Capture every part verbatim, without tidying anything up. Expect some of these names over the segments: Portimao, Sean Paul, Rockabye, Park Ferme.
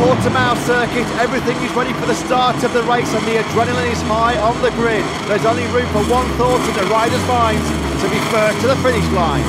Portimao circuit, everything is ready for the start of the race and the adrenaline is high on the grid. There's only room for one thought in the riders' minds, to be first to the finish line.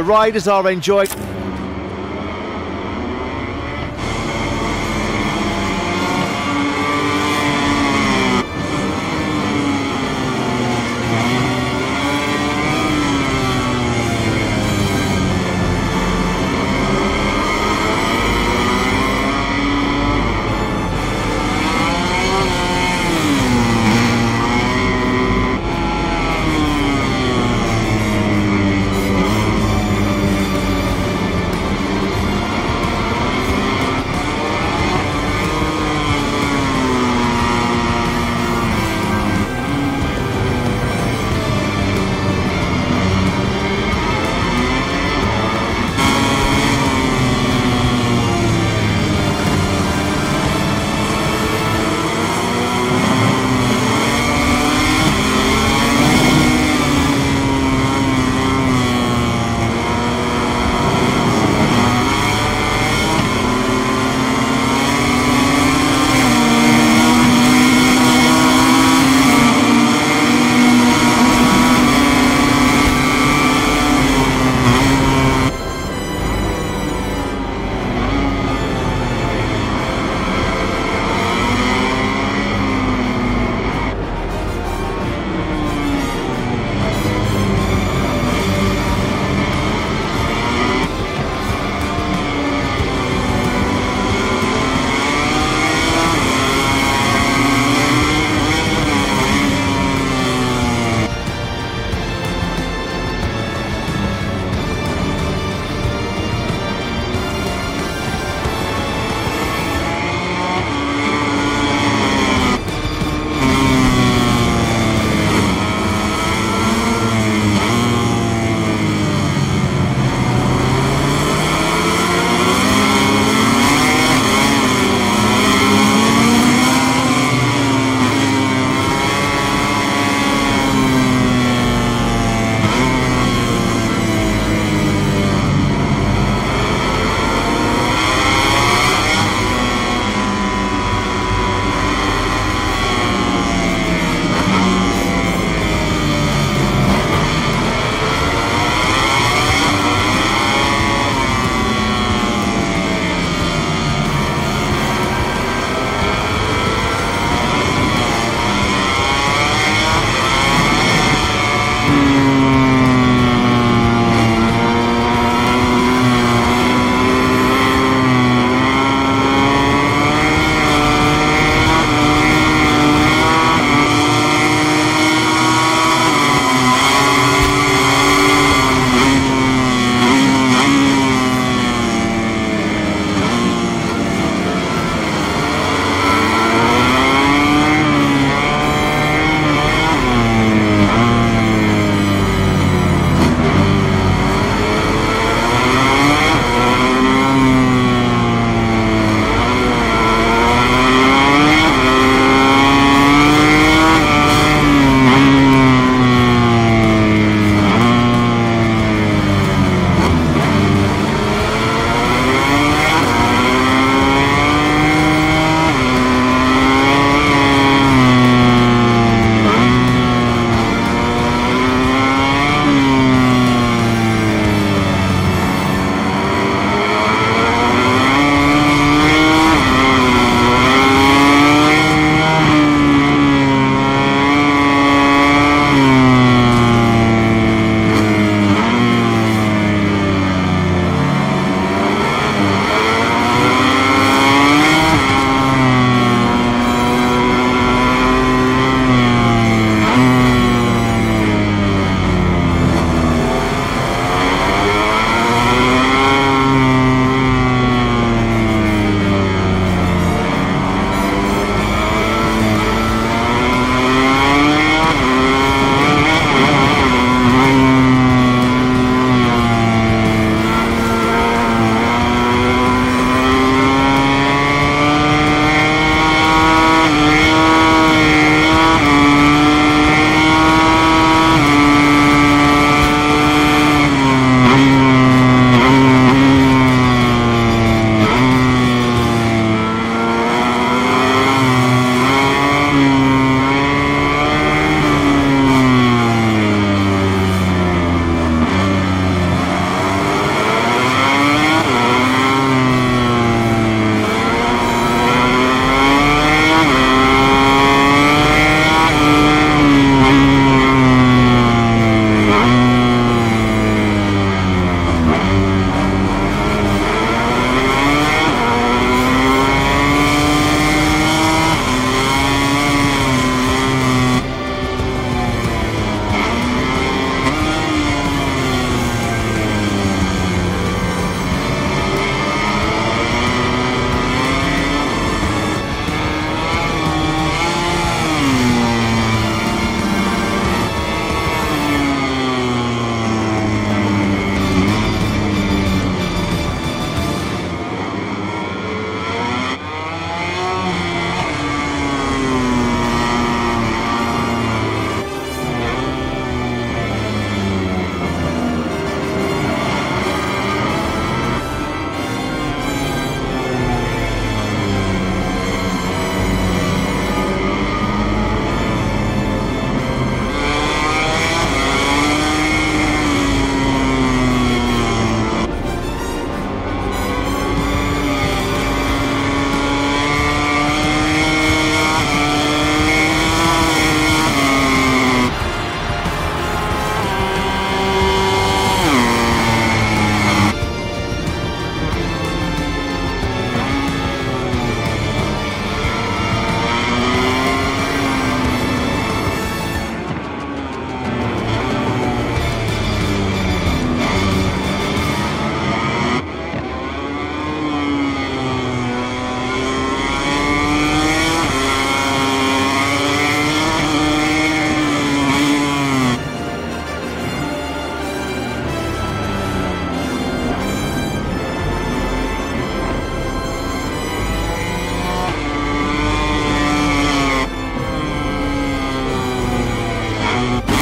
The riders are enjoying...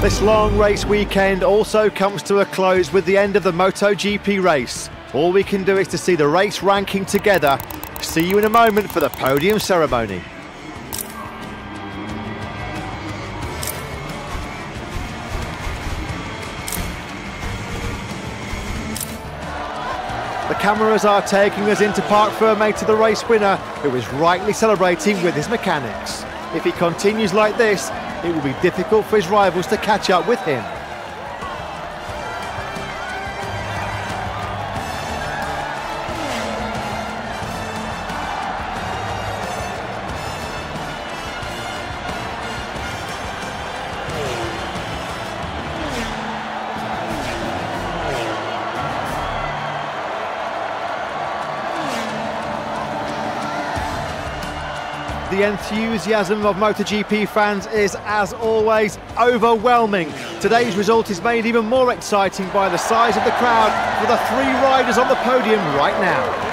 This long race weekend also comes to a close with the end of the MotoGP race. All we can do is to see the race ranking together. See you in a moment for the podium ceremony. The cameras are taking us into Park Ferme to the race winner, who is rightly celebrating with his mechanics. If he continues like this, it will be difficult for his rivals to catch up with him. The enthusiasm of MotoGP fans is, as always, overwhelming. Today's result is made even more exciting by the size of the crowd, with the three riders on the podium right now.